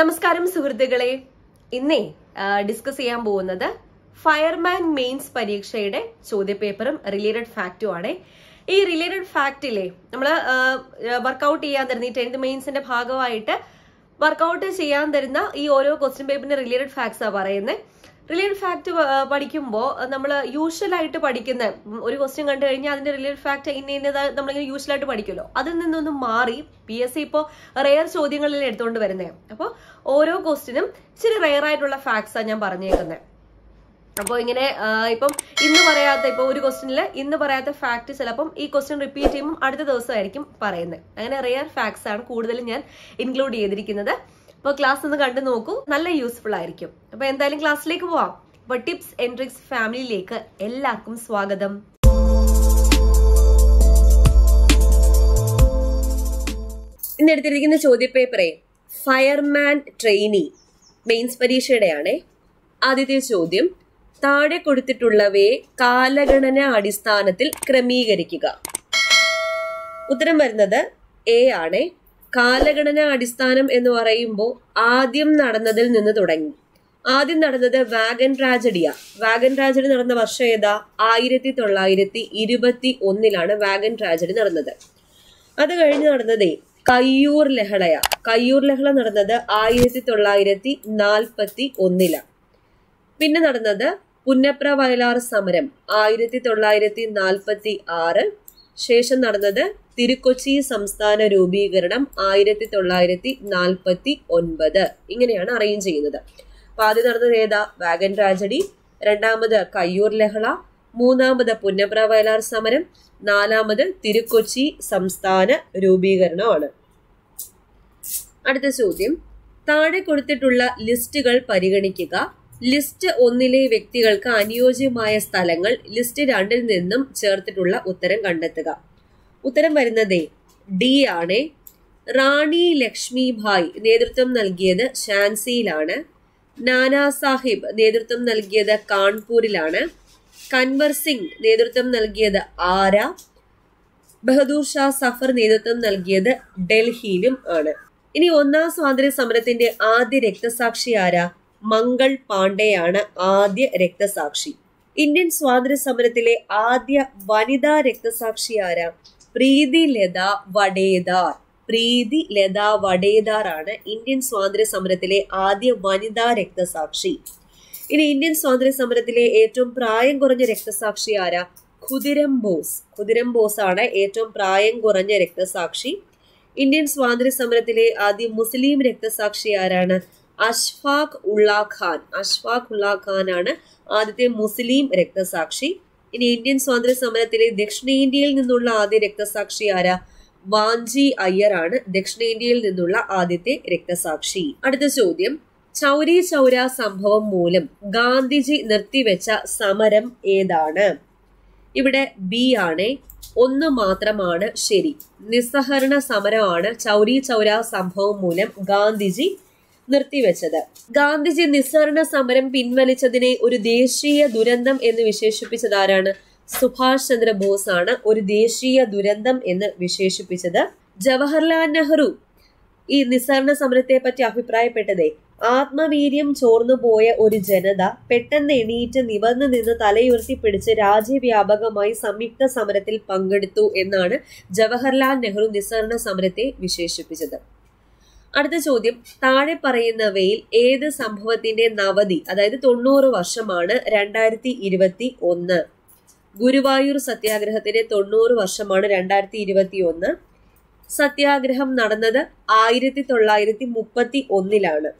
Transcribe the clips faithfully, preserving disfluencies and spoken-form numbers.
നമസ്കാരം സുഹൃത്തുക്കളെ, ഇന്ന് ഡിസ്കസ് ചെയ്യാൻ പോകുന്നത് ഫയർമാൻ മെയിൻസ് പരീക്ഷയുടെ ചോദ്യപേപ്പറും റിലേറ്റഡ് ഫാക്റ്റും ആണ്. ഈ റിലേറ്റഡ് ഫാക്റ്റിലെ നമ്മൾ വർക്കൗട്ട് ചെയ്യാൻ തരുന്ന ഈ ടെൻത്ത് മെയിൻസിന്റെ ഭാഗമായിട്ട് വർക്കൗട്ട് ചെയ്യാൻ തരുന്ന ഈ ഓരോ ക്വസ്റ്റ്യൻ പേപ്പറിന്റെ റിലേറ്റഡ് ഫാക്ട്സാ പറയുന്നത്. റിലേറ്റഡ് ഫാക്ട് പഠിക്കുമ്പോൾ നമ്മൾ യൂഷ്വൽ ആയിട്ട് പഠിക്കുന്ന ഒരു ക്വസ്റ്റ്യൻ കണ്ടു കഴിഞ്ഞാൽ അതിന്റെ റിലേറ്റഡ് ഫാക്ട് ഇന്ന ഇന്നത് നമ്മളിങ്ങനെ യൂഷ്വൽ ആയിട്ട് പഠിക്കുമല്ലോ, അതിൽ നിന്നൊന്നും മാറി പി എസ് സി ഇപ്പോൾ റെയർ ചോദ്യങ്ങളിൽ എടുത്തുകൊണ്ട് വരുന്നത്. അപ്പോൾ ഓരോ ക്വസ്റ്റിനും ഇച്ചിരി റെയർ ആയിട്ടുള്ള ഫാക്ട്സാണ് ഞാൻ പറഞ്ഞേക്കുന്നത്. അപ്പോൾ ഇങ്ങനെ ഇപ്പം ഇന്ന് പറയാത്ത ഇപ്പോൾ ഒരു ക്വസ്റ്റിനിൽ ഇന്ന് പറയാത്ത ഫാക്ട് ചിലപ്പം ഈ ക്വസ്റ്റ്യൻ റിപ്പീറ്റ് ചെയ്യുമ്പോൾ അടുത്ത ദിവസമായിരിക്കും പറയുന്നത്. അങ്ങനെ റെയർ ഫാക്ട്സ് ആണ് കൂടുതലും ഞാൻ ഇൻക്ലൂഡ് ചെയ്തിരിക്കുന്നത്. അപ്പോൾ ക്ലാസ് ഒന്ന് കണ്ടു നോക്കൂ, നല്ല യൂസ്ഫുൾ ആയിരിക്കും. അപ്പോൾ എന്തായാലും ക്ലാസ്സിലേക്ക് പോവാം. അപ്പോൾ ടിപ്സ് ആൻഡ് ട്രിക്സ് ഫാമിലിയിലേക്ക് എല്ലാവർക്കും സ്വാഗതം. ഇന്ന് എടുത്തിരിക്കുന്ന ചോദ്യപേപ്പറേ ഫയർമാൻ ട്രെയിനി മെയിൻസ് പരീക്ഷയുടെയാണ്. ആദ്യത്തെ ചോദ്യം, താഴെ കൊടുത്തിട്ടുള്ളവയെ കാലഗണന അടിസ്ഥാനത്തിൽ ക്രമീകരിക്കുക. ഉത്തരം വരുന്നത് എ ആണ്. കാലഗണന അടിസ്ഥാനം എന്ന് പറയുമ്പോൾ ആദ്യം നടന്നതിൽ നിന്ന് തുടങ്ങി. ആദ്യം നടന്നത് വാഗൻ ട്രാജഡിയാ. വാഗൻ ട്രാജഡി നടന്ന വർഷം ഏതാ? ആയിരത്തി തൊള്ളായിരത്തി ഇരുപത്തി ഒന്നിലാണ് വാഗൻ ട്രാജഡി നടന്നത്. അത് കഴിഞ്ഞ് നടന്നതേ കയ്യൂർ ലഹളയാ. കയ്യൂർ ലഹള നടന്നത് ആയിരത്തി തൊള്ളായിരത്തി നാൽപ്പത്തി ഒന്നിലാണ്. പിന്നെ നടന്നത് പുന്നപ്ര വയലാർ സമരം ആയിരത്തി തൊള്ളായിരത്തി നാൽപ്പത്തി ആറ്. ശേഷം നടന്നത് തിരുക്കൊച്ചി സംസ്ഥാന രൂപീകരണം ആയിരത്തി തൊള്ളായിരത്തി നാൽപ്പത്തി ഒൻപത്. ഇങ്ങനെയാണ് അറേഞ്ച് ചെയ്യുന്നത്. അപ്പൊ ആദ്യം നടന്നത് ഏതാ? Wagon tragedy. രണ്ടാമത് കയ്യൂർ ലഹള. മൂന്നാമത് പുന്നപ്ര വയലാർ സമരം. നാലാമത് തിരുക്കൊച്ചി സംസ്ഥാന രൂപീകരണമാണ്. അടുത്ത ചോദ്യം, താഴെ കൊടുത്തിട്ടുള്ള ലിസ്റ്റുകൾ പരിഗണിക്കുക. ലിസ്റ്റ് ഒന്നിലെ വ്യക്തികൾക്ക് അനുയോജ്യമായ സ്ഥലങ്ങൾ ലിസ്റ്റ് രണ്ടിൽ നിന്നും ചേർത്തിട്ടുള്ള ഉത്തരം കണ്ടെത്തുക. ഉത്തരം വരുന്നത് ഡി ആണ്. റാണി ലക്ഷ്മിഭായ് നേതൃത്വം നൽകിയത് ഝാൻസിയിലാണ്. നാനാ സാഹിബ് നേതൃത്വം നൽകിയത് കാൺപൂരിലാണ്. കൻവർ സിംഗ് നേതൃത്വം നൽകിയത് ആര. ബഹദൂർ ഷാ സഫർ നേതൃത്വം നൽകിയത് ഡൽഹിയിലും ആണ്. ഇനി ഒന്നാം സ്വാതന്ത്ര്യ സമരത്തിന്റെ ആദ്യ രക്തസാക്ഷി ആരാ? മംഗൾ പാണ്ഡെയാണ് ആദ്യ രക്തസാക്ഷി. ഇന്ത്യൻ സ്വാതന്ത്ര്യ സമരത്തിലെ ആദ്യ വനിതാ രക്തസാക്ഷി ആരാ? പ്രീതി ലത വഡേദാർ. പ്രീതി ലത വഡേദാർ ആണ് ഇന്ത്യൻ സ്വാതന്ത്ര്യ സമരത്തിലെ ആദ്യ വനിതാ രക്തസാക്ഷി. ഇനി ഇന്ത്യൻ സ്വാതന്ത്ര്യ സമരത്തിലെ ഏറ്റവും പ്രായം കുറഞ്ഞ രക്തസാക്ഷി ആരാ? ഖുദിരാം ബോസ്. ഖുദിരാം ബോസ് ആണ് ഏറ്റവും പ്രായം കുറഞ്ഞ രക്തസാക്ഷി. ഇന്ത്യൻ സ്വാതന്ത്ര്യ സമരത്തിലെ ആദ്യ മുസ്ലിം രക്തസാക്ഷി ആരാണ്? അഷ്ഫാഖ് ഉള്ള ഖാൻ. അഷ്ഫാഖ് ഉള്ള ഖാൻ ആണ് ആദ്യത്തെ മുസ്ലിം രക്തസാക്ഷി. ഇനി ഇന്ത്യൻ സ്വാതന്ത്ര്യ സമരത്തിലെ ദക്ഷിണേന്ത്യയിൽ നിന്നുള്ള ആദ്യ രക്തസാക്ഷി ആരാ? വാഞ്ചി അയ്യർ ആണ് ദക്ഷിണേന്ത്യയിൽ നിന്നുള്ള ആദ്യത്തെ രക്തസാക്ഷി. അടുത്ത ചോദ്യം, ചൗരി ചൗര സംഭവം മൂലം ഗാന്ധിജി നിർത്തിവെച്ച സമരം ഏതാണ്? ഇവിടെ ബി ആണ്. ഒന്ന് മാത്രമാണ് ശരി. നിസ്സഹരണ സമരമാണ് ചൗരി ചൗര സംഭവം മൂലം ഗാന്ധിജി നിർത്തിവെച്ചത്. ഗാന്ധിജി നിസ്സഹരണ സമരം പിൻവലിച്ചതിനെ ഒരു ദേശീയ ദുരന്തം എന്ന് വിശേഷിപ്പിച്ചത് ആരാണ്? സുഭാഷ് ചന്ദ്രബോസ് ആണ് ഒരു ദേശീയ ദുരന്തം എന്ന് വിശേഷിപ്പിച്ചത്. ജവഹർലാൽ നെഹ്റു ഈ നിസ്സഹരണ സമരത്തെ പറ്റി അഭിപ്രായപ്പെട്ടതേ ആത്മവീര്യം ചോർന്നു പോയ ഒരു ജനത പെട്ടെന്ന് എണീറ്റ് നിവർന്നു നിന്ന് തലയുയർത്തി പിടിച്ച് രാജ്യവ്യാപകമായി സംയുക്ത സമരത്തിൽ പങ്കെടുത്തു എന്നാണ് ജവഹർലാൽ നെഹ്റു നിസ്സഹരണ സമരത്തെ വിശേഷിപ്പിച്ചത്. അടുത്ത ചോദ്യം, താഴെ പറയുന്നവയിൽ ഏത് സംഭവത്തിന്റെ നവതി, അതായത് തൊണ്ണൂറ് വർഷമാണ് രണ്ടായിരത്തി ഇരുപത്തി ഒന്ന്? ഗുരുവായൂർ സത്യാഗ്രഹത്തിന്റെ തൊണ്ണൂറ് വർഷമാണ് രണ്ടായിരത്തി ഇരുപത്തി ഒന്ന്. സത്യാഗ്രഹം നടന്നത് ആയിരത്തി തൊള്ളായിരത്തി മുപ്പത്തി ഒന്നിലാണ്.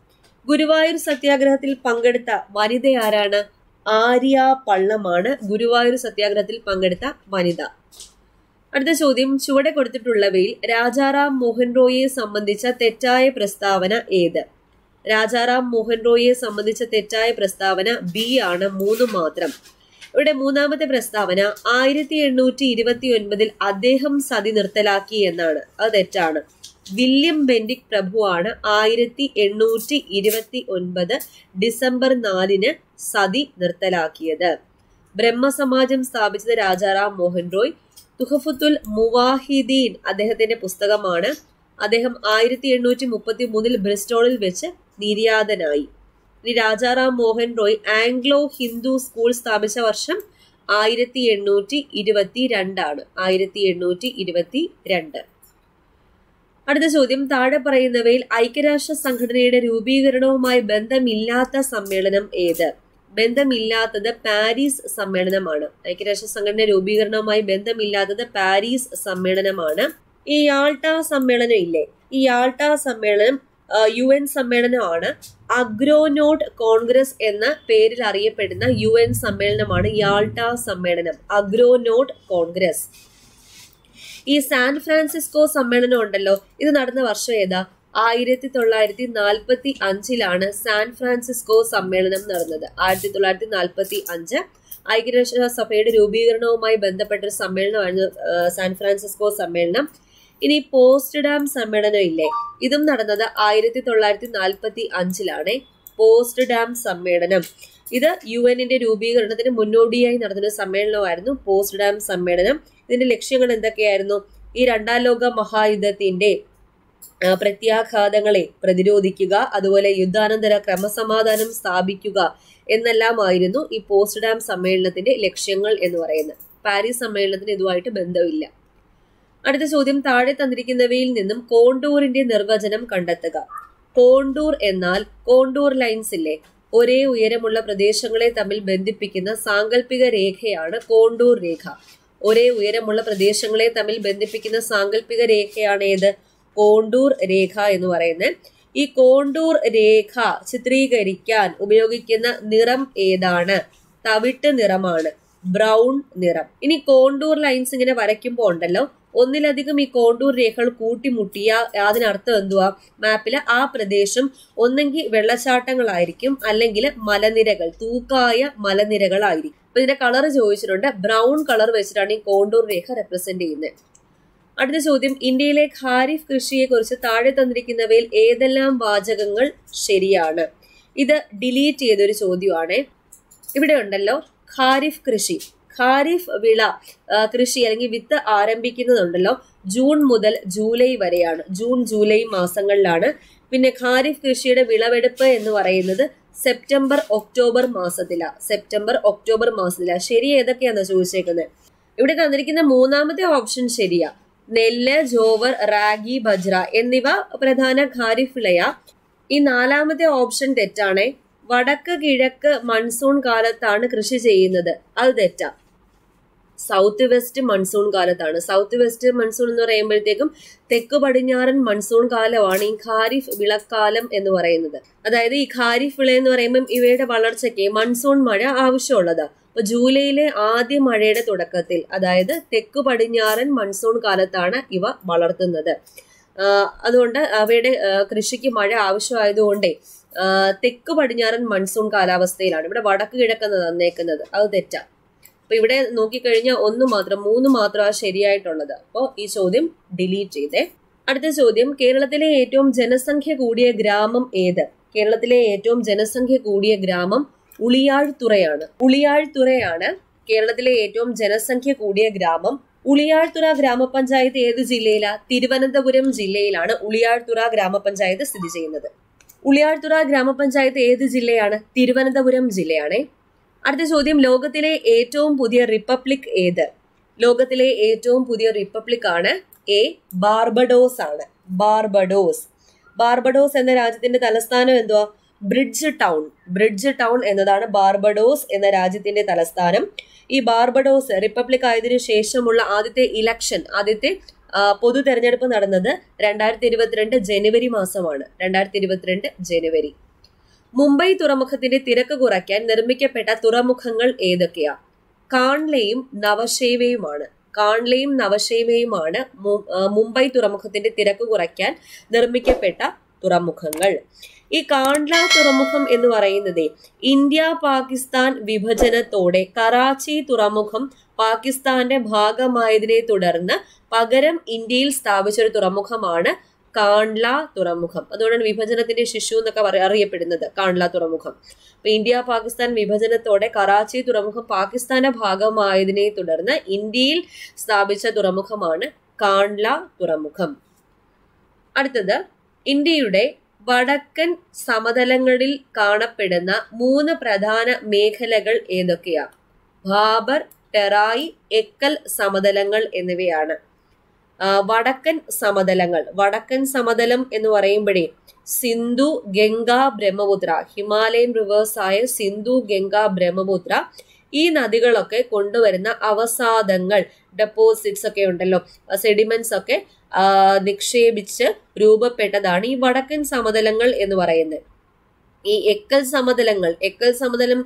ഗുരുവായൂർ സത്യാഗ്രഹത്തിൽ പങ്കെടുത്ത വനിത ആരാണ്? ആര്യ പള്ളമാണ് ഗുരുവായൂർ സത്യാഗ്രഹത്തിൽ പങ്കെടുത്ത വനിത. അടുത്ത ചോദ്യം, ചുവടെ കൊടുത്തിട്ടുള്ളവയിൽ രാജാറാം മോഹൻ റോയിയെ സംബന്ധിച്ച തെറ്റായ പ്രസ്താവന ഏത്? രാജാറാം മോഹൻ റോയിയെ സംബന്ധിച്ച തെറ്റായ പ്രസ്താവന ബി ആണ്. മൂന്ന് മാത്രം. ഇവിടെ മൂന്നാമത്തെ പ്രസ്താവന ആയിരത്തി എണ്ണൂറ്റി ഇരുപത്തി ഒൻപതിൽ അദ്ദേഹം സതി നിർത്തലാക്കി എന്നാണ്. അത് തെറ്റാണ്. വില്യം ബെന്റിക് പ്രഭുവാണ് ആയിരത്തി എണ്ണൂറ്റി ഇരുപത്തി ഒൻപത് ഡിസംബർ നാലിന് സതി നിർത്തലാക്കിയത്. ബ്രഹ്മസമാജം സ്ഥാപിച്ചത് രാജാറാം മോഹൻ റോയ്. തുഹഫത്തുൽ മുവാഹിദീൻ അദ്ദേഹത്തിന്റെ പുസ്തകമാണ്. അദ്ദേഹം ആയിരത്തി എണ്ണൂറ്റി മുപ്പത്തി മൂന്നിൽ ബ്രിസ്റ്റോളിൽ വെച്ച് നിര്യാതനായി. ഇനി രാജാറാം മോഹൻ റോയ് ആംഗ്ലോ ഹിന്ദു സ്കൂൾ സ്ഥാപിച്ച വർഷം ആയിരത്തി എണ്ണൂറ്റി ഇരുപത്തി രണ്ടാണ് ആയിരത്തി എണ്ണൂറ്റി ഇരുപത്തി രണ്ട്. അടുത്ത ചോദ്യം, താഴെ പറയുന്നവയിൽ ഐക്യരാഷ്ട്ര സംഘടനയുടെ രൂപീകരണവുമായി ബന്ധമില്ലാത്ത സമ്മേളനം ഏത്? ബന്ധമില്ലാത്തത് പാരീസ് സമ്മേളനമാണ്. ഐക്യരാഷ്ട്ര സംഘടന രൂപീകരണവുമായി ബന്ധമില്ലാത്തത് പാരീസ് സമ്മേളനമാണ്. ഈ യാൾട്ട സമ്മേളനം ഇല്ലേ, ഈ യാൾട്ട സമ്മേളനം യു എൻ സമ്മേളനമാണ്. അഗ്രോനോട്ട് കോൺഗ്രസ് എന്ന പേരിൽ അറിയപ്പെടുന്ന യു എൻ സമ്മേളനമാണ് യാൾട്ട സമ്മേളനം, അഗ്രോനോട്ട് കോൺഗ്രസ്. ഈ സാൻ ഫ്രാൻസിസ്കോ സമ്മേളനം ഉണ്ടല്ലോ, ഇത് നടന്ന വർഷം ഏതാ? ആയിരത്തി തൊള്ളായിരത്തി നാൽപ്പത്തി അഞ്ചിലാണ് സാൻ ഫ്രാൻസിസ്കോ സമ്മേളനം നടന്നത്. ആയിരത്തി തൊള്ളായിരത്തി നാൽപ്പത്തി അഞ്ച് ഐക്യരാഷ്ട്രസഭയുടെ രൂപീകരണവുമായി ബന്ധപ്പെട്ട ഒരു സമ്മേളനമായിരുന്നു സാൻ ഫ്രാൻസിസ്കോ സമ്മേളനം. ഇനി പോസ്റ്റ്ഡാം സമ്മേളനം ഇല്ലേ, ഇതും നടന്നത് ആയിരത്തി തൊള്ളായിരത്തി നാൽപ്പത്തി അഞ്ചിലാണ്. പോസ്റ്റ്ഡാം സമ്മേളനം ഇത് യു എന്നിന്റെ രൂപീകരണത്തിന് മുന്നോടിയായി നടന്നൊരു സമ്മേളനമായിരുന്നു പോസ്റ്റ്ഡാം സമ്മേളനം. ഇതിന്റെ ലക്ഷ്യങ്ങൾ എന്തൊക്കെയായിരുന്നു? ഈ രണ്ടാം ലോക മഹായുദ്ധത്തിന്റെ പ്രത്യാഘാതങ്ങളെ പ്രതിരോധിക്കുക, അതുപോലെ യുദ്ധാനന്തര ക്രമസമാധാനം സ്ഥാപിക്കുക എന്നെല്ലാമായിരുന്നു ഈ പോസ്റ്റ്ഡാം സമ്മേളനത്തിന്റെ ലക്ഷ്യങ്ങൾ എന്ന് പറയുന്നത്. പാരീസ് സമ്മേളനത്തിന് ഇതുമായിട്ട് ബന്ധമില്ല. അടുത്ത ചോദ്യം, താഴെ തന്നിരിക്കുന്നവയിൽ നിന്നും കോണ്ടൂറിന്റെ നിർവചനം കണ്ടെത്തുക. കോണ്ടൂർ എന്നാൽ കോണ്ടൂർ ലൈൻസ് ഇല്ലേ, ഒരേ ഉയരമുള്ള പ്രദേശങ്ങളെ തമ്മിൽ ബന്ധിപ്പിക്കുന്ന സാങ്കല്പിക രേഖയാണ് കോണ്ടൂർ രേഖ. ഒരേ ഉയരമുള്ള പ്രദേശങ്ങളെ തമ്മിൽ ബന്ധിപ്പിക്കുന്ന സാങ്കല്പിക രേഖയാണ് ഏത്? കോണ്ടൂർ രേഖ എന്ന് പറയുന്നത്. ഈ കോണ്ടൂർ രേഖ ചിത്രീകരിക്കാൻ ഉപയോഗിക്കുന്ന നിറം ഏതാണ്? തവിട്ട് നിറമാണ്, ബ്രൗൺ നിറം. ഇനി കോണ്ടൂർ ലൈൻസ് ഇങ്ങനെ വരയ്ക്കുമ്പോൾ ഉണ്ടല്ലോ, ഒന്നിലധികം ഈ കോണ്ടൂർ രേഖകൾ കൂട്ടിമുട്ടിയ അതിനർത്ഥം എന്തുവാ? മാപ്പിൽ ആ പ്രദേശം ഒന്നെങ്കിൽ വെള്ളച്ചാട്ടങ്ങളായിരിക്കും, അല്ലെങ്കിൽ മലനിരകൾ, തൂക്കായ മലനിരകളായിരിക്കും. അപ്പൊ ഇതിന്റെ കളർ ചോദിച്ചിട്ടുണ്ട്, ബ്രൗൺ കളർ വെച്ചിട്ടാണ് ഈ കോണ്ടൂർ രേഖ റെപ്രസെന്റ് ചെയ്യുന്നത്. അടുത്ത ചോദ്യം, ഇന്ത്യയിലെ ഖാരിഫ് കൃഷിയെ കുറിച്ച് താഴെ തന്നിരിക്കുന്നവയിൽ ഏതെല്ലാം വാചകങ്ങൾ ശരിയാണ്? ഇത് ഡിലീറ്റ് ചെയ്തൊരു ചോദ്യമാണ്. ഇവിടെ ഉണ്ടല്ലോ ഖാരിഫ് കൃഷി, ഖാരിഫ് വിള കൃഷി അല്ലെങ്കിൽ വിത്ത് ആരംഭിക്കുന്നതുണ്ടല്ലോ ജൂൺ മുതൽ ജൂലൈ വരെയാണ്, ജൂൺ ജൂലൈ മാസങ്ങളിലാണ്. പിന്നെ ഖാരിഫ് കൃഷിയുടെ വിളവെടുപ്പ് എന്ന് പറയുന്നത് സെപ്റ്റംബർ ഒക്ടോബർ മാസത്തിലാണ്, സെപ്റ്റംബർ ഒക്ടോബർ മാസത്തിലാണ്. ശരി ഏതൊക്കെയാണെന്ന് ചോദിച്ചേക്കുന്നത്. ഇവിടെ തന്നിരിക്കുന്ന മൂന്നാമത്തെ ഓപ്ഷൻ ശരിയാ. നെല്ല്, ജോവർ, റാഗി, ബജ്ര എന്നിവ പ്രധാന ഖാരിഫ് വിളയാ. ഈ നാലാമത്തെ ഓപ്ഷൻ തെറ്റാണേ. വടക്ക് കിഴക്ക് മൺസൂൺ കാലത്താണ് കൃഷി ചെയ്യുന്നത്, അത് തെറ്റാ. സൗത്ത് വെസ്റ്റ് മൺസൂൺ കാലത്താണ്. സൗത്ത് വെസ്റ്റ് മൺസൂൺ എന്ന് പറയുമ്പോഴത്തേക്കും തെക്ക് പടിഞ്ഞാറൻ മൺസൂൺ കാലമാണ് ഈ ഖാരിഫ് വിളക്കാലം എന്ന് പറയുന്നത്. അതായത് ഈ ഖാരിഫ് വിള എന്ന് പറയുമ്പം ഇവയുടെ വളർച്ചയ്ക്ക് മൺസൂൺ മഴ ആവശ്യമുള്ളതാണ്. അപ്പൊ ജൂലൈയിലെ ആദ്യ മഴയുടെ തുടക്കത്തിൽ, അതായത് തെക്ക് പടിഞ്ഞാറൻ മൺസൂൺ കാലത്താണ് ഇവ വളർത്തുന്നത്. അതുകൊണ്ട് അവയുടെ കൃഷിക്ക് മഴ ആവശ്യമായതുകൊണ്ടേ തെക്ക് പടിഞ്ഞാറൻ മൺസൂൺ കാലാവസ്ഥയിലാണ്. ഇവിടെ വടക്ക് കിഴക്കെന്ന് തന്നേക്കുന്നത്, അത് തെറ്റാ. അപ്പൊ ഇവിടെ നോക്കിക്കഴിഞ്ഞാൽ ഒന്ന് മാത്രം, മൂന്ന് മാത്രമാണ് ശരിയായിട്ടുള്ളത്. അപ്പോൾ ഈ ചോദ്യം ഡിലീറ്റ് ചെയ്തേ. അടുത്ത ചോദ്യം, കേരളത്തിലെ ഏറ്റവും ജനസംഖ്യ കൂടിയ ഗ്രാമം ഏത്? കേരളത്തിലെ ഏറ്റവും ജനസംഖ്യ കൂടിയ ഗ്രാമം ഉളിയാഴ്ത്തുറയാണ്, ഉളിയാഴ്ത്തുറയാണ് കേരളത്തിലെ ഏറ്റവും ജനസംഖ്യ കൂടിയ ഗ്രാമം. ഉളിയാഴ്ത്തുറ ഗ്രാമപഞ്ചായത്ത് ഏത് ജില്ലയിലാണ്? തിരുവനന്തപുരം ജില്ലയിലാണ് ഉളിയാഴ്ത്തുറ ഗ്രാമപഞ്ചായത്ത് സ്ഥിതി ചെയ്യുന്നത്. ഉളിയാഴ്ത്തുറ ഗ്രാമപഞ്ചായത്ത് ഏത് ജില്ലയാണ്? തിരുവനന്തപുരം ജില്ലയാണ്. അടുത്ത ചോദ്യം, ലോകത്തിലെ ഏറ്റവും പുതിയ റിപ്പബ്ലിക് ഏത്? ലോകത്തിലെ ഏറ്റവും പുതിയ റിപ്പബ്ലിക് ആണ് എ ബാർബഡോസ് ആണ്, ബാർബഡോസ്. ബാർബഡോസ് എന്ന രാജ്യത്തിന്റെ തലസ്ഥാനം എന്തുവാ? ബ്രിഡ്ജ് ടൗൺ, ബ്രിഡ്ജ് ടൗൺ എന്നതാണ് ബാർബഡോസ് എന്ന രാജ്യത്തിന്റെ തലസ്ഥാനം. ഈ ബാർബഡോസ് റിപ്പബ്ലിക് ആയതിനു ശേഷമുള്ള ആദ്യത്തെ ഇലക്ഷൻ, ആദ്യത്തെ പൊതു തെരഞ്ഞെടുപ്പ് നടന്നത് രണ്ടായിരത്തി ഇരുപത്തിരണ്ട് ജനുവരി മാസമാണ്, രണ്ടായിരത്തി ഇരുപത്തിരണ്ട് ജനുവരി. മുംബൈ തുറമുഖത്തിന്റെ തിരക്ക് കുറയ്ക്കാൻ നിർമ്മിക്കപ്പെട്ട തുറമുഖങ്ങൾ ഏതൊക്കെയാ? കാൺലെയും നവശേവയുമാണ്, കാൺലെയും നവശേവയുമാണ് മുംബൈ തുറമുഖത്തിന്റെ തിരക്ക് കുറയ്ക്കാൻ നിർമ്മിക്കപ്പെട്ട തുറമുഖങ്ങൾ. ഈ കാൺല തുറമുഖം എന്ന് പറയുന്നത് ഇന്ത്യ പാകിസ്ഥാൻ വിഭജനത്തോടെ കറാച്ചി തുറമുഖം പാകിസ്ഥാന്റെ ഭാഗമായതിനെ തുടർന്ന് പകരം ഇന്ത്യയിൽ സ്ഥാപിച്ചൊരു തുറമുഖമാണ് കാൺല തുറമുഖം. അതുകൊണ്ടാണ് വിഭജനത്തിന്റെ ശിശു എന്നൊക്കെ അറിയപ്പെടുന്നത് കാൺല തുറമുഖം. അപ്പൊ ഇന്ത്യ പാകിസ്ഥാൻ വിഭജനത്തോടെ കറാച്ചി തുറമുഖം പാകിസ്ഥാന്റെ ഭാഗമായതിനെ തുടർന്ന് ഇന്ത്യയിൽ സ്ഥാപിച്ച തുറമുഖമാണ് കാൺല തുറമുഖം. അടുത്തത് ഇന്ത്യയുടെ വടക്കൻ സമതലങ്ങളിൽ കാണപ്പെടുന്ന മൂന്ന് പ്രധാന മേഖലകൾ ഏതൊക്കെയാണ്? ബാബർ, ടെറായി, എക്കൽ സമതലങ്ങൾ എന്നിവയാണ്. വടക്കൻ സമതലങ്ങൾ, വടക്കൻ സമതലം എന്ന് പറയുമ്പോഴേ സിന്ധു, ഗംഗ, ബ്രഹ്മപുത്ര, ഹിമാലയൻ റിവേഴ്സായ സിന്ധു, ഗംഗ, ബ്രഹ്മപുത്ര ഈ നദികളൊക്കെ കൊണ്ടുവരുന്ന അവസാദങ്ങൾ, ഡെപ്പോസിറ്റ്സ് ഒക്കെ ഉണ്ടല്ലോ, സെഡിമെന്റ്സ് ഒക്കെ നിക്ഷേപിച്ച് രൂപപ്പെട്ടതാണ് ഈ വടക്കൻ സമതലങ്ങൾ എന്ന് പറയുന്നത്. ഈ എക്കൽ സമതലങ്ങൾ, എക്കൽ സമതലം,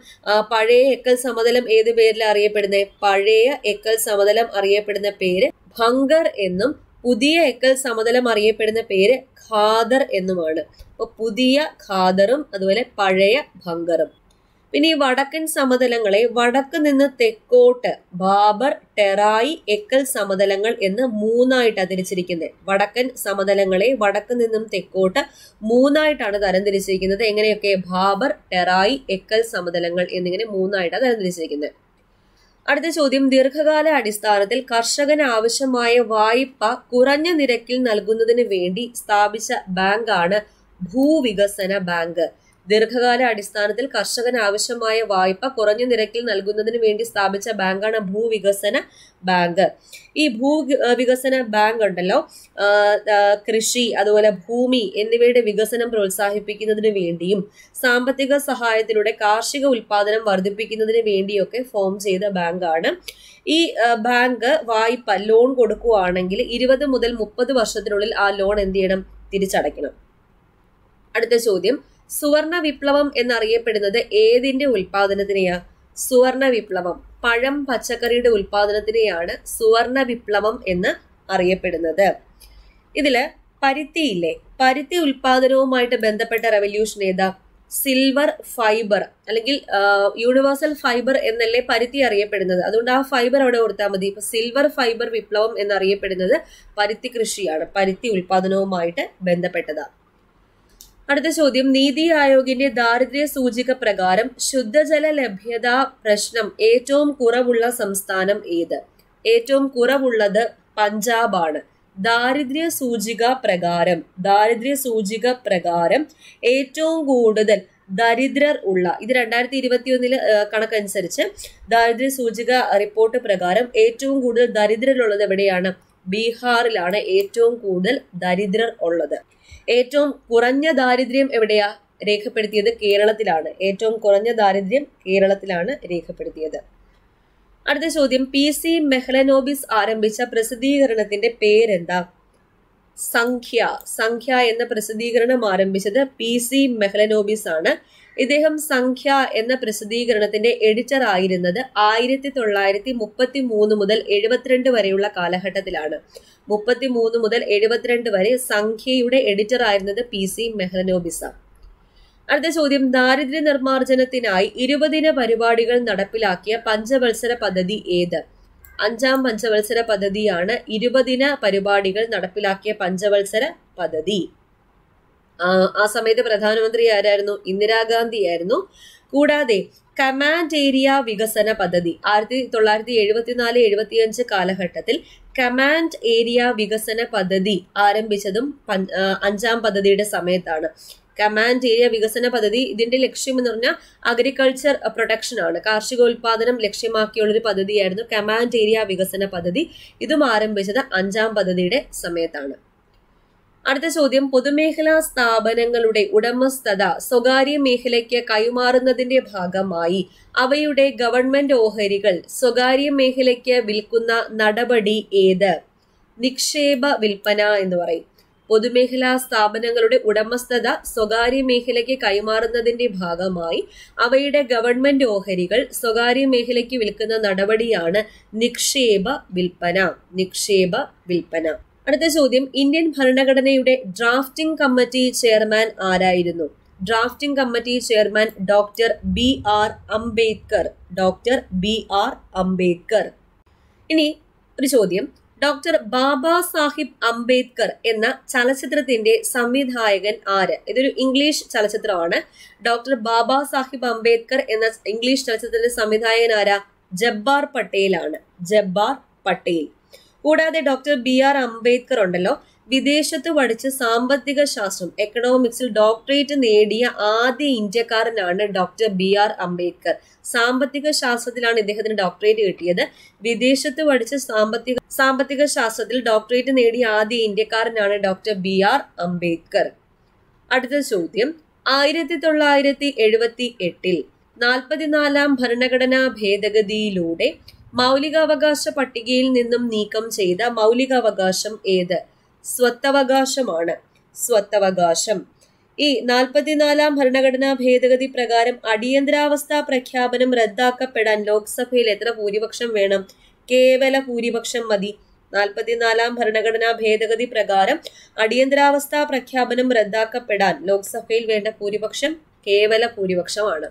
പഴയ എക്കൽ സമതലം ഏത് പേരിൽ അറിയപ്പെടുന്നത്? പഴയ എക്കൽ സമതലം അറിയപ്പെടുന്ന പേര് ഭംഗർ എന്നും പുതിയ എക്കൽ സമതലം അറിയപ്പെടുന്ന പേര് ഖാദർ എന്നുമാണ്. അപ്പോൾ പുതിയ ഖാദറും അതുപോലെ പഴയ ഭംഗറും. പിന്നെ ഈ വടക്കൻ സമതലങ്ങളെ വടക്ക് നിന്ന് തെക്കോട്ട് ബാബർ, ടെറായി, എക്കൽ സമതലങ്ങൾ എന്ന് മൂന്നായിട്ടാണ് തിരിച്ചിരിക്കുന്നത്. വടക്കൻ സമതലങ്ങളെ വടക്ക് നിന്നും തെക്കോട്ട് മൂന്നായിട്ടാണ് തരംതിരിച്ചിരിക്കുന്നത്. എങ്ങനെയൊക്കെ? ബാബർ, ടെറായി, എക്കൽ സമതലങ്ങൾ എന്നിങ്ങനെ മൂന്നായിട്ടാണ് തരംതിരിച്ചിരിക്കുന്നത്. അടുത്ത ചോദ്യം, ദീർഘകാല അടിസ്ഥാനത്തിൽ കർഷകന് ആവശ്യമായ വായ്പ കുറഞ്ഞ നിരക്കിൽ നൽകുന്നതിന് വേണ്ടി സ്ഥാപിച്ച ബാങ്കാണ് ഭൂവികസന ബാങ്ക്. ദീർഘകാല അടിസ്ഥാനത്തിൽ കർഷകന് ആവശ്യമായ വായ്പ കുറഞ്ഞ നിരക്കിൽ നൽകുന്നതിന് വേണ്ടി സ്ഥാപിച്ച ബാങ്കാണ് ഭൂവികസന ബാങ്ക്. ഈ ഭൂ വികസന ബാങ്ക് ഉണ്ടല്ലോ, കൃഷി അതുപോലെ ഭൂമി എന്നിവയുടെ വികസനം പ്രോത്സാഹിപ്പിക്കുന്നതിന് വേണ്ടിയും സാമ്പത്തിക സഹായത്തിലൂടെ കാർഷിക ഉൽപാദനം വർദ്ധിപ്പിക്കുന്നതിന് വേണ്ടിയൊക്കെ ഫോം ചെയ്ത ബാങ്കാണ്. ഈ ബാങ്ക് വായ്പ ലോൺ കൊടുക്കുകയാണെങ്കിൽ ഇരുപത് മുതൽ മുപ്പത് വർഷത്തിനുള്ളിൽ ആ ലോൺ എന്ത് ചെയ്യണം? തിരിച്ചടയ്ക്കണം. അടുത്ത ചോദ്യം, സുവർണ വിപ്ലവം എന്നറിയപ്പെടുന്നത് ഏതിന്റെ ഉൽപാദനത്തിനെയാ? സുവർണ വിപ്ലവം, പഴം പച്ചക്കറിയുടെ ഉൽപാദനത്തിനെയാണ് സുവർണ വിപ്ലവം എന്ന് അറിയപ്പെടുന്നത്. ഇതില് പരുത്തിയില്ലേ, പരുത്തി ഉൽപാദനവുമായിട്ട് ബന്ധപ്പെട്ട റെവല്യൂഷൻ ഏതാ? സിൽവർ ഫൈബർ അല്ലെങ്കിൽ യൂണിവേഴ്സൽ ഫൈബർ എന്നല്ലേ പരുത്തി അറിയപ്പെടുന്നത്. അതുകൊണ്ട് ആ ഫൈബർ അവിടെ കൊടുത്താൽ മതി. ഇപ്പൊ സിൽവർ ഫൈബർ വിപ്ലവം എന്നറിയപ്പെടുന്നത് പരുത്തി കൃഷിയാണ്, പരുത്തി ഉൽപാദനവുമായിട്ട് ബന്ധപ്പെട്ടതാണ്. അടുത്ത ചോദ്യം, നീതി ആയോഗിന്റെ ദാരിദ്ര്യ സൂചിക പ്രകാരം ശുദ്ധജല ലഭ്യതാ പ്രശ്നം ഏറ്റവും കുറവുള്ള സംസ്ഥാനം ഏത്? ഏറ്റവും കുറവുള്ളത് പഞ്ചാബാണ്. ദാരിദ്ര്യ സൂചിക പ്രകാരം, ദാരിദ്ര്യ സൂചിക പ്രകാരം ഏറ്റവും കൂടുതൽ ദരിദ്രർ ഉള്ള, ഇത് രണ്ടായിരത്തി ഇരുപത്തി ഒന്നില് കണക്കനുസരിച്ച് ദാരിദ്ര്യ സൂചിക റിപ്പോർട്ട് പ്രകാരം ഏറ്റവും കൂടുതൽ ദരിദ്രരുള്ളത് എവിടെയാണ്? ബീഹാറിലാണ് ഏറ്റവും കൂടുതൽ ദരിദ്രർ ഉള്ളത്. ഏറ്റവും കുറഞ്ഞ ദാരിദ്ര്യം എവിടെയാ രേഖപ്പെടുത്തിയത്? കേരളത്തിലാണ്. ഏറ്റവും കുറഞ്ഞ ദാരിദ്ര്യം കേരളത്തിലാണ് രേഖപ്പെടുത്തിയത്. അടുത്ത ചോദ്യം, പി സി മെഹ്ലനോബിസ് ആരംഭിച്ച പ്രസിദ്ധീകരണത്തിന്റെ പേരെന്താ? സംഖ്യ. സംഖ്യ എന്ന പ്രസിദ്ധീകരണം ആരംഭിച്ചത് പി സി മെഹ്ലനോബിസ് ആണ്. ഇദ്ദേഹം സംഖ്യ എന്ന പ്രസിദ്ധീകരണത്തിന്റെ എഡിറ്റർ ആയിരുന്നത് ആയിരത്തി തൊള്ളായിരത്തി മുപ്പത്തി മൂന്ന് മുതൽ എഴുപത്തിരണ്ട് വരെയുള്ള കാലഘട്ടത്തിലാണ്. മുപ്പത്തി മൂന്ന് മുതൽ എഴുപത്തിരണ്ട് വരെ സംഖ്യയുടെ എഡിറ്റർ ആയിരുന്നത് പി സി മെഹ്ലനോബിസ. അടുത്ത ചോദ്യം, ദാരിദ്ര്യ നിർമ്മാർജ്ജനത്തിനായി ഇരുപതിന പരിപാടികൾ നടപ്പിലാക്കിയ പഞ്ചവത്സര പദ്ധതി ഏത്? അഞ്ചാം പഞ്ചവത്സര പദ്ധതിയാണ് ഇരുപതിന പരിപാടികൾ നടപ്പിലാക്കിയ പഞ്ചവത്സര പദ്ധതി. ആ സമയത്ത് പ്രധാനമന്ത്രി ആരായിരുന്നു? ഇന്ദിരാഗാന്ധി ആയിരുന്നു. കൂടാതെ കമാൻഡ് ഏരിയ വികസന പദ്ധതി ആയിരത്തി തൊള്ളായിരത്തി എഴുപത്തിനാല് എഴുപത്തിയഞ്ച് കാലഘട്ടത്തിൽ കമാൻഡ് ഏരിയ വികസന പദ്ധതി ആരംഭിച്ചതും അഞ്ചാം പദ്ധതിയുടെ സമയത്താണ്. കമാൻഡ് ഏരിയ വികസന പദ്ധതി ഇതിന്റെ ലക്ഷ്യം എന്ന് പറഞ്ഞാൽ അഗ്രികൾച്ചർ പ്രൊഡക്ഷൻ ആണ്. കാർഷികോൽപാദനം ലക്ഷ്യമാക്കിയുള്ളൊരു പദ്ധതിയായിരുന്നു കമാൻഡ് ഏരിയ വികസന പദ്ധതി. ഇതും ആരംഭിച്ചത് അഞ്ചാം പദ്ധതിയുടെ സമയത്താണ്. അടുത്ത ചോദ്യം, പൊതുമേഖലാ സ്ഥാപനങ്ങളുടെ ഉടമസ്ഥത സ്വകാര്യ മേഖലയ്ക്ക് കൈമാറുന്നതിന്റെ ഭാഗമായി അവയുടെ ഗവൺമെന്റ് ഓഹരികൾ സ്വകാര്യ മേഖലയ്ക്ക് വിൽക്കുന്ന നടപടി ഏത്? നിക്ഷേപ വിൽപ്പന എന്ന് പറയും. പൊതുമേഖലാ സ്ഥാപനങ്ങളുടെ ഉടമസ്ഥത സ്വകാര്യ മേഖലയ്ക്ക് കൈമാറുന്നതിന്റെ ഭാഗമായി അവയുടെ ഗവൺമെന്റ് ഓഹരികൾ സ്വകാര്യ മേഖലയ്ക്ക് വിൽക്കുന്ന നടപടിയാണ് നിക്ഷേപ വിൽപ്പന. നിക്ഷേപ വിൽപ്പന. അടുത്ത ചോദ്യം, ഇന്ത്യൻ ഭരണഘടനയുടെ ഡ്രാഫ്റ്റിംഗ് കമ്മിറ്റി ചെയർമാൻ ആരായിരുന്നു? Drafting committee chairman doctor B R Ambedkar. Doctor B R Ambedkar. ഇനി ഒരു ചോദ്യം, ഡോക്ടർ ബാബാ സാഹിബ് അംബേദ്കർ എന്ന ചലച്ചിത്രത്തിന്റെ സംവിധായകൻ ആര്? ഇതൊരു ഇംഗ്ലീഷ് ചലച്ചിത്രമാണ്. ഡോക്ടർ ബാബാ സാഹിബ് അംബേദ്കർ എന്ന ഇംഗ്ലീഷ് ചലച്ചിത്രത്തിന്റെ സംവിധായകൻ ആരാ? ജബ്ബാർ പട്ടേലാണ്. ജബ്ബാർ പട്ടേൽ. കൂടാതെ ഡോക്ടർ ബി ആർ അംബേദ്കർ ഉണ്ടല്ലോ, വിദേശത്ത് പഠിച്ച് സാമ്പത്തിക ശാസ്ത്രം എക്കണോമിക്സിൽ ഡോക്ടറേറ്റ് നേടിയ ആദ്യ ഇന്ത്യക്കാരനാണ് ഡോക്ടർ ബി ആർ അംബേദ്കർ. സാമ്പത്തിക ശാസ്ത്രത്തിലാണ് ഇദ്ദേഹത്തിന് ഡോക്ടറേറ്റ് കിട്ടിയത്. വിദേശത്ത് പഠിച്ച് സാമ്പത്തിക സാമ്പത്തിക ശാസ്ത്രത്തിൽ ഡോക്ടറേറ്റ് നേടിയ ആദ്യ ഇന്ത്യക്കാരനാണ് ഡോക്ടർ ബി ആർ അംബേദ്കർ. അടുത്ത ചോദ്യം, ആയിരത്തി തൊള്ളായിരത്തി എഴുപത്തി എട്ടിൽ നാൽപ്പത്തിനാലാം ഭരണഘടനാ ഭേദഗതിയിലൂടെ മൗലികാവകാശ പട്ടികയിൽ നിന്നും നീക്കം ചെയ്ത മൗലികാവകാശം ഏത്? സ്വത്തവകാശമാണ്. സ്വത്തവകാശം. ഈ നാൽപ്പത്തിനാലാം ഭരണഘടനാ ഭേദഗതി പ്രകാരം അടിയന്തരാവസ്ഥ പ്രഖ്യാപനം റദ്ദാക്കപ്പെടാൻ ലോക്സഭയിൽ എത്ര ഭൂരിപക്ഷം വേണം? കേവല ഭൂരിപക്ഷം മതി. നാൽപ്പത്തിനാലാം ഭരണഘടനാ ഭേദഗതി പ്രകാരം അടിയന്തരാവസ്ഥ പ്രഖ്യാപനം റദ്ദാക്കപ്പെടാൻ ലോക്സഭയിൽ വേണ്ട ഭൂരിപക്ഷം കേവല ഭൂരിപക്ഷമാണ്.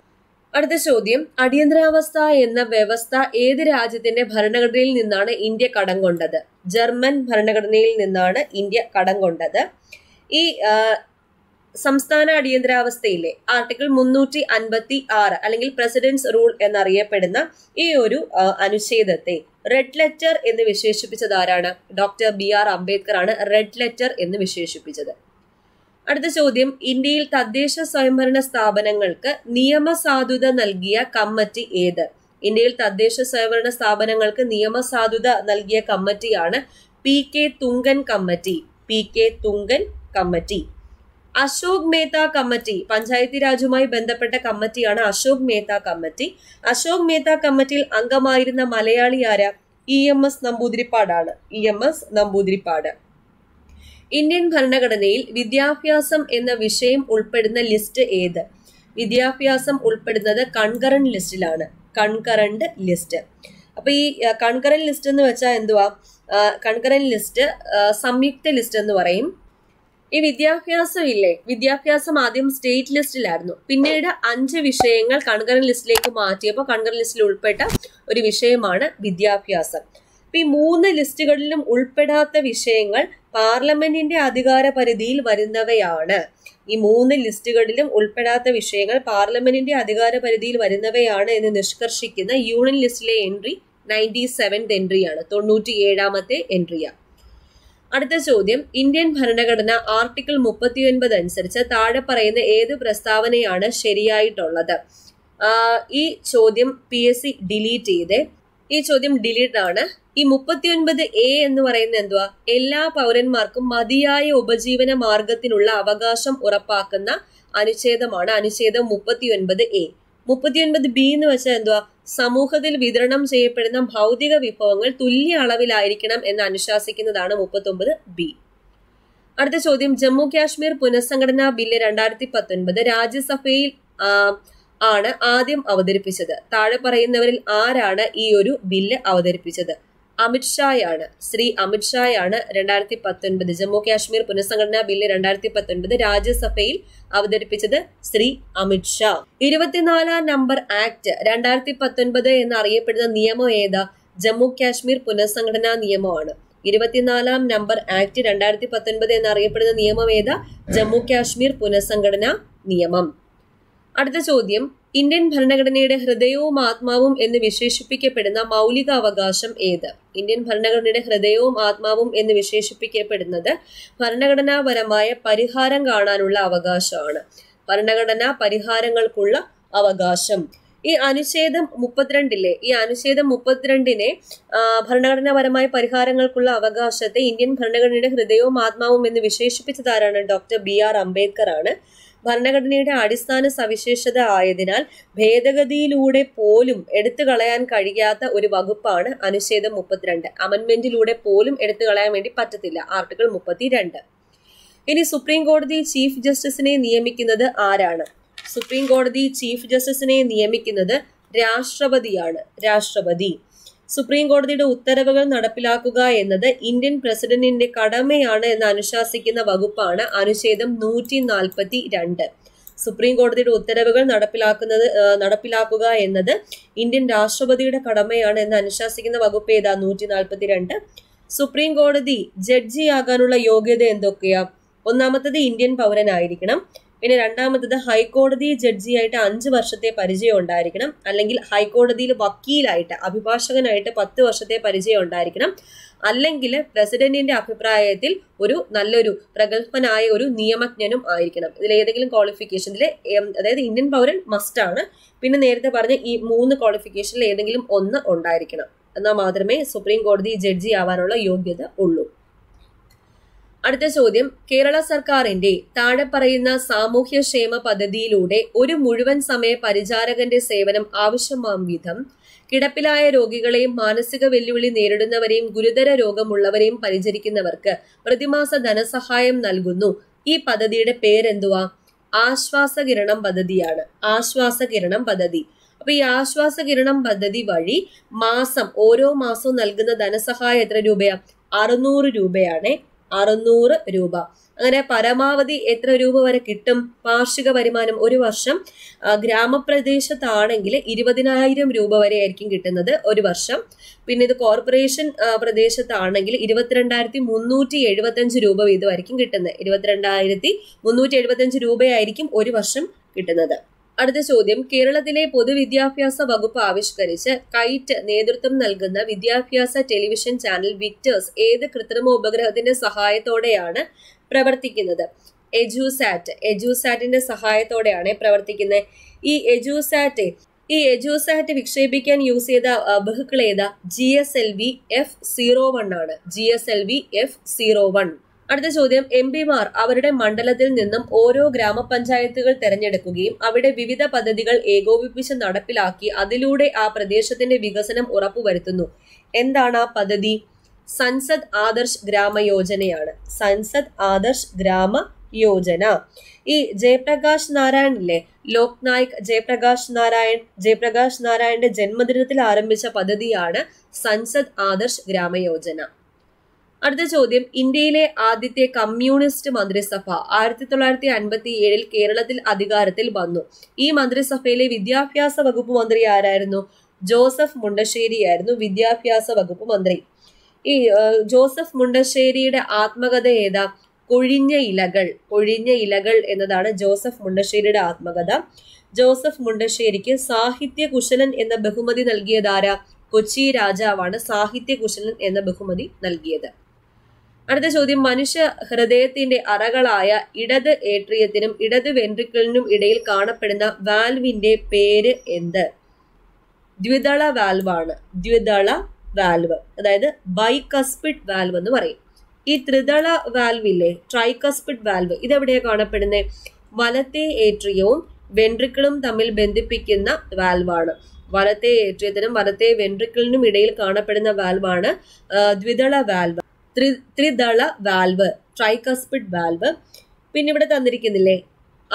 അടുത്ത ചോദ്യം, അടിയന്തരാവസ്ഥ എന്ന വ്യവസ്ഥ ഏത് രാജ്യത്തിന്റെ ഭരണഘടനയിൽ നിന്നാണ് ഇന്ത്യ കടം കൊണ്ടത്? ജർമ്മൻ ഭരണഘടനയിൽ നിന്നാണ് ഇന്ത്യ കടം കൊണ്ടത്. ഈ സംസ്ഥാന അടിയന്തരാവസ്ഥയിലെ ആർട്ടിക്കിൾ മുന്നൂറ്റി അൻപത്തി ആറ് അല്ലെങ്കിൽ പ്രസിഡന്റ്സ് റൂൾ എന്നറിയപ്പെടുന്ന ഈ ഒരു അനുച്ഛേദത്തെ റെഡ് ലെറ്റർ എന്ന് വിശേഷിപ്പിച്ചത് ആരാണ്? ഡോക്ടർ ബി ആർ അംബേദ്കർ ആണ് റെഡ് ലെറ്റർ എന്ന് വിശേഷിപ്പിച്ചത്. അടുത്ത ചോദ്യം, ഇന്ത്യയിൽ തദ്ദേശ സ്വയംഭരണ സ്ഥാപനങ്ങൾക്ക് നിയമസാധുത നൽകിയ കമ്മിറ്റി ഏത്? ഇന്ത്യയിൽ തദ്ദേശ സ്വയംഭരണ സ്ഥാപനങ്ങൾക്ക് നിയമസാധുത നൽകിയ കമ്മിറ്റിയാണ് P K Thungan committee. P K Thungan committee. Ashok Mehta committee Panchayati രാജുമായി ബന്ധപ്പെട്ട കമ്മിറ്റിയാണ് അശോക് മേത്ത കമ്മിറ്റി. അശോക് മേത്ത കമ്മിറ്റിയിൽ അംഗമായിരുന്ന മലയാളി ആരാ? ഇ എം എസ് നമ്പൂതിരിപ്പാടാണ്. E M S Namboodiripad. Indian ഭരണഘടനയിൽ വിദ്യാഭ്യാസം എന്ന വിഷയം ഉൾപ്പെടുന്ന ലിസ്റ്റ് ഏത്? വിദ്യാഭ്യാസം ഉൾപ്പെടുന്നത് കൺകറന്റ് ലിസ്റ്റിലാണ്. Concurrent list. അപ്പൊ ഈ കൺകറന്റ് ലിസ്റ്റ് എന്ന് വെച്ചാൽ എന്തുവാ? കൺകറന്റ് ലിസ്റ്റ് സംയുക്ത ലിസ്റ്റ് എന്ന് പറയും. ഈ വിദ്യാഭ്യാസം ഇല്ലേ, വിദ്യാഭ്യാസം ആദ്യം സ്റ്റേറ്റ് ലിസ്റ്റിലായിരുന്നു. പിന്നീട് അഞ്ച് വിഷയങ്ങൾ കൺകറന്റ് ലിസ്റ്റിലേക്ക് മാറ്റിയപ്പോൾ കൺകറന്റ് ലിസ്റ്റിൽ ഉൾപ്പെട്ട ഒരു വിഷയമാണ് വിദ്യാഭ്യാസം. ഈ മൂന്ന് ലിസ്റ്റുകളിലും ഉൾപ്പെടാത്ത വിഷയങ്ങൾ പാർലമെന്റിന്റെ അധികാര പരിധിയിൽ വരുന്നവയാണ്. ഈ മൂന്ന് ലിസ്റ്റുകളിലും ഉൾപ്പെടാത്ത വിഷയങ്ങൾ പാർലമെന്റിന്റെ അധികാര പരിധിയിൽ വരുന്നവയാണ് എന്ന് നിഷ്കർഷിക്കുന്ന യൂണിയൻ ലിസ്റ്റിലെ എൻട്രി നയൻറ്റി സെവൻത് എൻട്രിയാണ്, തൊണ്ണൂറ്റി ഏഴാമത്തെ എൻട്രിയാണ്. അടുത്ത ചോദ്യം, ഇന്ത്യൻ ഭരണഘടന ആർട്ടിക്കിൾ മുപ്പത്തി ഒൻപത് അനുസരിച്ച് താഴെ പറയുന്ന ഏത് പ്രസ്താവനയാണ് ശരിയായിട്ടുള്ളത്? ഈ ചോദ്യം പി എസ് സി ഡിലീറ്റ് ചെയ്തേ. ഈ ചോദ്യം ഡിലീറ്റ് ആണ്. ഈ മുപ്പത്തി ഒൻപത് എ എന്ന് പറയുന്നത് എന്തുവാ? എല്ലാ പൗരന്മാർക്കും മതിയായ ഉപജീവന മാർഗത്തിനുള്ള അവകാശം ഉറപ്പാക്കുന്ന അനുച്ഛേദമാണ് അനുച്ഛേദം മുപ്പത്തി ഒൻപത് എ. മുപ്പത്തി ഒൻപത് ബി എന്ന് വെച്ചാൽ എന്തുവാ? സമൂഹത്തിൽ വിതരണം ചെയ്യപ്പെടുന്ന ഭൗതിക വിഭവങ്ങൾ തുല്യ അളവിലായിരിക്കണം എന്ന് അനുശാസിക്കുന്നതാണ് മുപ്പത്തി ഒൻപത് ബി. അടുത്ത ചോദ്യം, ജമ്മു കാശ്മീർ പുനഃസംഘടനാ ബില്ല് രണ്ടായിരത്തി പത്തൊൻപത് രാജ്യസഭയിൽ ആണ് ആദ്യം അവതരിപ്പിച്ചത്. താഴെ പറയുന്നവരിൽ ആരാണ് ഈ ഒരു ബില്ല് അവതരിപ്പിച്ചത്? അമിത്ഷായാണ്, ശ്രീ അമിത്ഷായാണ് രണ്ടായിരത്തി പത്തൊൻപത് ജമ്മു കാശ്മീർ പുനഃസംഘടനാ ബില്ല് രണ്ടായിരത്തി പത്തൊൻപത് രാജ്യസഭയിൽ അവതരിപ്പിച്ചത് ശ്രീ അമിത്ഷാ. ഇരുപത്തിനാലാം നമ്പർ ആക്ട് രണ്ടായിരത്തി പത്തൊൻപത് എന്നറിയപ്പെടുന്ന നിയമം ഏതാ? ജമ്മു കാശ്മീർ പുനഃസംഘടനാ നിയമമാണ്. ഇരുപത്തിനാലാം നമ്പർ ആക്ട് രണ്ടായിരത്തി പത്തൊൻപത് എന്നറിയപ്പെടുന്ന നിയമം ഏതാ? ജമ്മു കാശ്മീർ പുനഃസംഘടനാ നിയമം. അടുത്ത ചോദ്യം, ഇന്ത്യൻ ഭരണഘടനയുടെ ഹൃദയവും ആത്മാവും എന്ന് വിശേഷിപ്പിക്കപ്പെടുന്ന മൗലിക അവകാശം ഏത്? ഇന്ത്യൻ ഭരണഘടനയുടെ ഹൃദയവും ആത്മാവും എന്ന് വിശേഷിപ്പിക്കപ്പെടുന്നത് ഭരണഘടനാപരമായ പരിഹാരം കാണാനുള്ള അവകാശമാണ്. ഭരണഘടനാ പരിഹാരങ്ങൾക്കുള്ള അവകാശം. ഈ അനുച്ഛേദം മുപ്പത്തിരണ്ടിലെ ഈ അനുച്ഛേദം മുപ്പത്തിരണ്ടിനെ ഭരണഘടനാപരമായ പരിഹാരങ്ങൾക്കുള്ള അവകാശത്തെ ഇന്ത്യൻ ഭരണഘടനയുടെ ഹൃദയവും ആത്മാവും എന്ന് വിശേഷിപ്പിച്ചതാരാണ്? ഡോക്ടർ ബി ആർ അംബേദ്കർ ആണ്. ഭരണഘടനയുടെ അടിസ്ഥാന സവിശേഷത ആയതിനാൽ ഭേദഗതിയിലൂടെ പോലും എടുത്തു കളയാൻ കഴിയാത്ത ഒരു വകുപ്പാണ് അനുച്ഛേദം മുപ്പത്തിരണ്ട്. അമെന്റ്മെന്റിലൂടെ പോലും എടുത്തു കളയാൻ വേണ്ടി പറ്റത്തില്ല, ആർട്ടിക്കിൾ മുപ്പത്തിരണ്ട്. ഇനി സുപ്രീം കോടതി ചീഫ് ജസ്റ്റിസിനെ നിയമിക്കുന്നത് ആരാണ്? സുപ്രീം കോടതി ചീഫ് ജസ്റ്റിസിനെ നിയമിക്കുന്നത് രാഷ്ട്രപതിയാണ്. രാഷ്ട്രപതി. സുപ്രീം കോടതിയുടെ ഉത്തരവുകൾ നടപ്പിലാക്കുക എന്നത് ഇന്ത്യൻ പ്രസിഡന്റിന്റെ കടമയാണ് എന്ന് അനുശാസിക്കുന്ന വകുപ്പാണ് അനുച്ഛേദം നൂറ്റി നാൽപ്പത്തി രണ്ട്. സുപ്രീം കോടതിയുടെ ഉത്തരവുകൾ നടപ്പിലാക്കുന്നത് നടപ്പിലാക്കുക എന്നത് ഇന്ത്യൻ രാഷ്ട്രപതിയുടെ കടമയാണ് എന്ന് അനുശാസിക്കുന്ന വകുപ്പ് ഏതാ? നൂറ്റി നാൽപ്പത്തി രണ്ട്. സുപ്രീം കോടതി ജഡ്ജിയാകാനുള്ള യോഗ്യത എന്തൊക്കെയാ? ഒന്നാമത്തത് ഇന്ത്യൻ പൗരനായിരിക്കണം. ഇനി രണ്ടാമത്തേത് ഹൈക്കോടതി ജഡ്ജിയായിട്ട് അഞ്ച് വർഷത്തെ പരിചയം ഉണ്ടായിരിക്കണം, അല്ലെങ്കിൽ ഹൈക്കോടതിയിൽ വക്കീലായിട്ട് അഭിഭാഷകനായിട്ട് പത്ത് വർഷത്തെ പരിചയം ഉണ്ടായിരിക്കണം, അല്ലെങ്കിൽ പ്രസിഡന്റിന്റെ അഭിപ്രായത്തിൽ ഒരു നല്ലൊരു പ്രഗത്ഭനായ ഒരു നിയമജ്ഞനും ആയിരിക്കണം. ഇതിൽ ഏതെങ്കിലും ക്വാളിഫിക്കേഷനിൽ, അതായത് ഇന്ത്യൻ പൗരൻ മസ്റ്റ് ആണ്. പിന്നെ നേരത്തെ പറഞ്ഞ ഈ മൂന്ന് ക്വാളിഫിക്കേഷനിൽ ഏതെങ്കിലും ഒന്ന് ഉണ്ടായിരിക്കണം, എന്നാൽ മാത്രമേ സുപ്രീം കോടതി ജഡ്ജി ആവാനുള്ള യോഗ്യത ഉള്ളൂ. അടുത്ത ചോദ്യം, കേരള സർക്കാരിന്റെ താഴെ പറയുന്ന സാമൂഹ്യക്ഷേമ പദ്ധതിയിലൂടെ ഒരു മുഴുവൻ സമയ പരിചാരകന്റെ സേവനം ആവശ്യമാം വിധം കിടപ്പിലായ രോഗികളെയും മാനസിക വെല്ലുവിളി നേരിടുന്നവരെയും ഗുരുതര രോഗമുള്ളവരെയും പരിചരിക്കുന്നവർക്ക് പ്രതിമാസ ധനസഹായം നൽകുന്നു. ഈ പദ്ധതിയുടെ പേരെന്തുവാ? ആശ്വാസകിരണം പദ്ധതിയാണ്. ആശ്വാസകിരണം പദ്ധതി. അപ്പൊ ഈ ആശ്വാസകിരണം പദ്ധതി വഴി മാസം ഓരോ മാസവും നൽകുന്ന ധനസഹായം എത്ര രൂപയാ? അറുന്നൂറ് രൂപയാണ്. അറുന്നൂറ് രൂപ. അങ്ങനെ പരമാവധി എത്ര രൂപ വരെ കിട്ടും? വാർഷിക വരുമാനം ഒരു വർഷം ഗ്രാമപ്രദേശത്താണെങ്കിൽ ഇരുപതിനായിരം രൂപ വരെ ആയിരിക്കും കിട്ടുന്നത് ഒരു വർഷം. പിന്നെ ഇത് കോർപ്പറേഷൻ പ്രദേശത്താണെങ്കിൽ ഇരുപത്തിരണ്ടായിരത്തി മുന്നൂറ്റി എഴുപത്തഞ്ച് രൂപ വീതമായിരിക്കും കിട്ടുന്നത്. ഇരുപത്തിരണ്ടായിരത്തി മുന്നൂറ്റി എഴുപത്തഞ്ച് രൂപയായിരിക്കും ഒരു വർഷം കിട്ടുന്നത്. അടുത്ത ചോദ്യം, കേരളത്തിലെ പൊതുവിദ്യാഭ്യാസ വകുപ്പ് ആവിഷ്കരിച്ച് കൈറ്റ് നേതൃത്വം നൽകുന്ന വിദ്യാഭ്യാസ ടെലിവിഷൻ ചാനൽ വിക്ടേഴ്സ് ഏത് കൃത്രിമ ഉപഗ്രഹത്തിന്റെ സഹായത്തോടെയാണ് പ്രവർത്തിക്കുന്നത്? എജുസാറ്റ്. എജുസാറ്റിന്റെ സഹായത്തോടെയാണ് പ്രവർത്തിക്കുന്നത്. ഈ എജുസാറ്റ് ഈ എജുസാറ്റ് വിക്ഷേപിക്കാൻ യൂസ് ചെയ്ത ബഹുക്കൾ ഏതാ? G S L V F zero one ആണ്. G S L V F zero one. അടുത്ത ചോദ്യം, എം പിമാർ അവരുടെ മണ്ഡലത്തിൽ നിന്നും ഓരോ ഗ്രാമപഞ്ചായത്തുകൾ തെരഞ്ഞെടുക്കുകയും അവിടെ വിവിധ പദ്ധതികൾ ഏകോപിപ്പിച്ച് നടപ്പിലാക്കി അതിലൂടെ ആ പ്രദേശത്തിന്റെ വികസനം ഉറപ്പുവരുത്തുന്നു. എന്താണ് ആ പദ്ധതി? സൻസദ് ആദർശ് ഗ്രാമയോജനയാണ്. സൻസദ് ആദർശ് ഗ്രാമ യോജന. ഈ ജയപ്രകാശ് നാരായണിലെ ലോക് നായക് ജയപ്രകാശ് നാരായൺ ജയപ്രകാശ് നാരായണന്റെ ജന്മദിനത്തിൽ ആരംഭിച്ച പദ്ധതിയാണ് സൻസദ് ആദർശ് ഗ്രാമയോജന. അടുത്ത ചോദ്യം, ഇന്ത്യയിലെ ആദ്യത്തെ കമ്മ്യൂണിസ്റ്റ് മന്ത്രിസഭ ആയിരത്തി തൊള്ളായിരത്തി അൻപത്തി ഏഴിൽ കേരളത്തിൽ അധികാരത്തിൽ വന്നു. ഈ മന്ത്രിസഭയിലെ വിദ്യാഭ്യാസ വകുപ്പ് മന്ത്രി ആരായിരുന്നു? ജോസഫ് മുണ്ടശ്ശേരി ആയിരുന്നു വിദ്യാഭ്യാസ വകുപ്പ് മന്ത്രി. ഈ ജോസഫ് മുണ്ടശ്ശേരിയുടെ ആത്മകഥ ഏതാ? കൊഴിഞ്ഞ ഇലകൾ. കൊഴിഞ്ഞ ഇലകൾ എന്നതാണ് ജോസഫ് മുണ്ടശ്ശേരിയുടെ ആത്മകഥ. ജോസഫ് മുണ്ടശ്ശേരിക്ക് സാഹിത്യ കുശലൻ എന്ന ബഹുമതി നൽകിയതാരാ? കൊച്ചി രാജാവാണ് സാഹിത്യ കുശലൻ എന്ന ബഹുമതി നൽകിയത്. അടുത്ത ചോദ്യം, മനുഷ്യ ഹൃദയത്തിന്റെ അറകളായ ഇടത് ഏട്രിയത്തിനും ഇടത് വെൻട്രിക്കിളിനും ഇടയിൽ കാണപ്പെടുന്ന വാൽവിന്റെ പേര് എന്ത്? ദ്വിതള വാൽവാണ്. ദ്വിതള വാൽവ്, അതായത് ബൈകസ്പിഡ് വാൽവ് എന്ന് പറയും. ഈ ത്രിതള വാൽവില്ലേ, ട്രൈകസ്പിഡ് വാൽവ്, ഇതെവിടെയാണ് കാണപ്പെടുന്നത്? വലത്തെ ഏട്രിയവും വെൻട്രിക്കിളും തമ്മിൽ ബന്ധിപ്പിക്കുന്ന വാൽവാണ്. വലത്തെ ഏട്രിയത്തിനും വലത്തെ വെൻട്രിക്കിളിനും ഇടയിൽ കാണപ്പെടുന്ന വാൽവാണ് ദ്വിതള വാൽവ്, ത്രി ത്രിദള വാൽവ്, ട്രൈകസ്പിഡ് വാൽവ്. പിന്നെ ഇവിടെ തന്നിരിക്കുന്നില്ലേ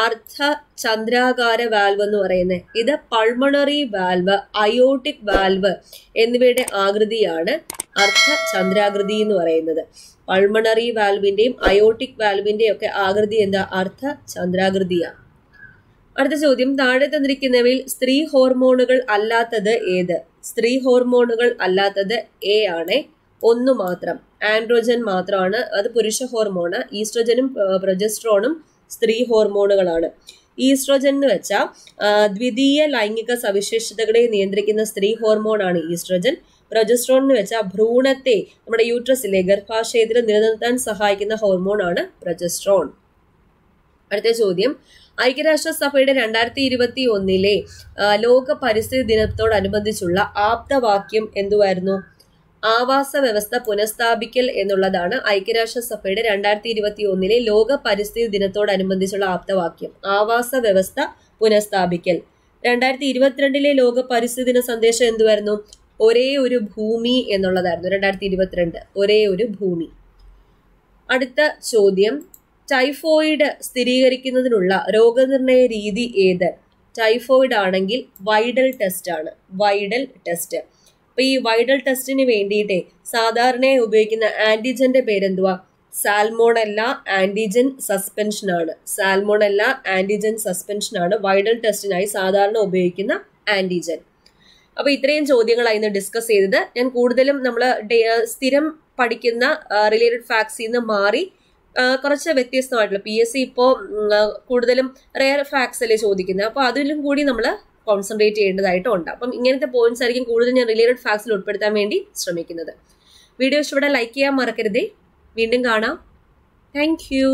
അർദ്ധ ചന്ദ്രാകാര വാൽവ് എന്ന് പറയുന്നത്, ഇത് പൾമണറി വാൽവ്, അയോട്ടിക് വാൽവ് എന്നിവയുടെ ആകൃതിയാണ് അർദ്ധ ചന്ദ്രാകൃതി എന്ന് പറയുന്നത്. പൾമണറി വാൽവിന്റെയും അയോട്ടിക് വാൽവിന്റെയും ഒക്കെ ആകൃതി എന്താ? അർദ്ധ ചന്ദ്രാകൃതിയാണ്. അടുത്ത ചോദ്യം, താഴെ തന്നിരിക്കുന്നവയിൽ സ്ത്രീ ഹോർമോണുകൾ അല്ലാത്തത് ഏത്? സ്ത്രീ ഹോർമോണുകൾ അല്ലാത്തത് എ ആണ്. ഒന്നു മാത്രം, ആൻഡ്രോജൻ മാത്രമാണ്. അത് പുരുഷ ഹോർമോണ്. ഈസ്ട്രോജനും പ്രൊജസ്ട്രോണും സ്ത്രീ ഹോർമോണുകളാണ്. ഈസ്ട്രോജൻ എന്ന് വെച്ചാൽ ദ്വിതീയ ലൈംഗിക സവിശേഷതകളെ നിയന്ത്രിക്കുന്ന സ്ത്രീ ഹോർമോണാണ് ഈസ്ട്രോജൻ. പ്രൊജസ്ട്രോൺ എന്ന് വെച്ചാൽ ഭ്രൂണത്തെ, നമ്മുടെ യൂട്രസിലെ ഗർഭാശയത്തിൽ നിലനിർത്താൻ സഹായിക്കുന്ന ഹോർമോണാണ് പ്രൊജസ്ട്രോൺ. അടുത്ത ചോദ്യം, ഐക്യരാഷ്ട്രസഭയുടെ രണ്ടായിരത്തി ഇരുപത്തി ഒന്നിലെ ലോക പരിസ്ഥിതി ദിനത്തോടനുബന്ധിച്ചുള്ള ആപ്തവാക്യം എന്തുവായിരുന്നു? ആവാസ വ്യവസ്ഥ പുനഃസ്ഥാപിക്കൽ എന്നുള്ളതാണ് ഐക്യരാഷ്ട്രസഭയുടെ രണ്ടായിരത്തി ഇരുപത്തി ഒന്നിലെ ലോക പരിസ്ഥിതി ദിനത്തോടനുബന്ധിച്ചുള്ള ആപ്തവാക്യം. ആവാസ വ്യവസ്ഥ പുനഃസ്ഥാപിക്കൽ. രണ്ടായിരത്തി ഇരുപത്തിരണ്ടിലെ ലോക പരിസ്ഥിതി ദിന സന്ദേശം എന്തുവായിരുന്നു? ഒരേ ഒരു ഭൂമി എന്നുള്ളതായിരുന്നു. രണ്ടായിരത്തി ഇരുപത്തിരണ്ട് ഒരേ ഒരു ഭൂമി. അടുത്ത ചോദ്യം, ടൈഫോയിഡ് സ്ഥിരീകരിക്കുന്നതിനുള്ള രോഗനിർണയ രീതി ഏത്? ടൈഫോയിഡ് ആണെങ്കിൽ വൈഡൽ ടെസ്റ്റ് ആണ്. Widal test. അപ്പൊ ഈ വൈഡൽ ടെസ്റ്റിന് വേണ്ടിയിട്ട് സാധാരണയായി ഉപയോഗിക്കുന്ന ആന്റിജന്റെ പേരെന്തുവാ? സാൽമോണല്ല ആന്റിജൻ സസ്പെൻഷനാണ്. സാൽമോണല്ല ആന്റിജൻ സസ്പെൻഷനാണ് വൈഡൽ ടെസ്റ്റിനായി സാധാരണ ഉപയോഗിക്കുന്ന ആന്റിജൻ. അപ്പൊ ഇത്രയും ചോദ്യങ്ങളാണ് ഇന്ന് ഡിസ്കസ് ചെയ്തത്. ഞാൻ കൂടുതലും നമ്മൾ സ്ഥിരം പഠിക്കുന്ന റിലേറ്റഡ് ഫാക്ട്സിൽ നിന്ന് മാറി കുറച്ച് വ്യത്യസ്തമായിട്ടുള്ള പി എസ് സി ഇപ്പോൾ കൂടുതലും റെയർ ഫാക്ട്സ് അല്ലേ ചോദിക്കുന്നത്, അപ്പോൾ അതിലും കൂടി നമ്മൾ കോൺസെൻട്രേറ്റ് ചെയ്യേണ്ടതായിട്ടുണ്ട്. അപ്പം ഇങ്ങനത്തെ പോയിന്റ്സ് ആയിരിക്കും കൂടുതൽ ഞാൻ റിലേറ്റഡ് ഫാക്ട്സിൽ ഉൾപ്പെടുത്താൻ വേണ്ടി ശ്രമിക്കുന്നത്. വീഡിയോ ഇഷ്ടപ്പെട്ടാൽ ലൈക്ക് ചെയ്യാൻ മറക്കരുതേ. വീണ്ടും കാണാം. Thank U.